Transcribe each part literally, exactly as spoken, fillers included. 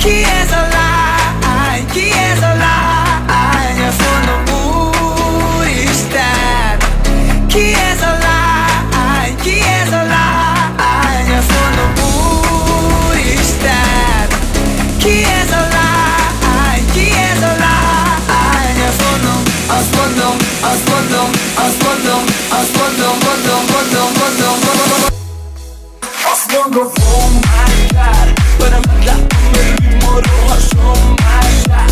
He is a lie, he is a lie. Eu sou loucurista. He is a lie, he is a lie. Eu sou loucurista. He is a lie, he is a lie. Eu sou não, eu sou não, eu sou não, eu sou não, eu sou não, não, não, não, não, não. I'm gonna fall my God, but I'm not that baby model. I show my shot,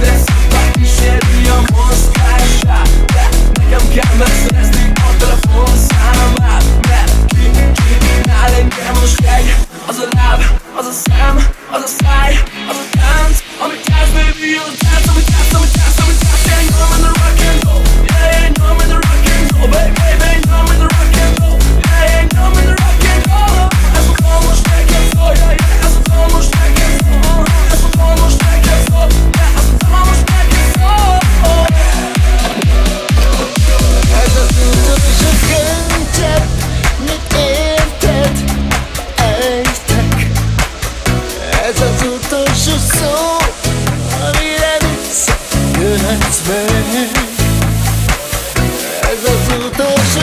that's why you share your most high shot. Like I'm getting my sense, the old telephone sound out. That keep keep not in camera shake. As a lab, as a Sam, as a side, as a dance. I'm a dance baby, I'm a dance, I'm a dance, I'm a dance, I'm a dance. Yeah, you know I'm in the rock and roll. Yeah, you know I'm in the rock and roll, baby, baby, you know I'm in the rock and roll. Yeah, you know I'm in the rock and roll. As a fruit of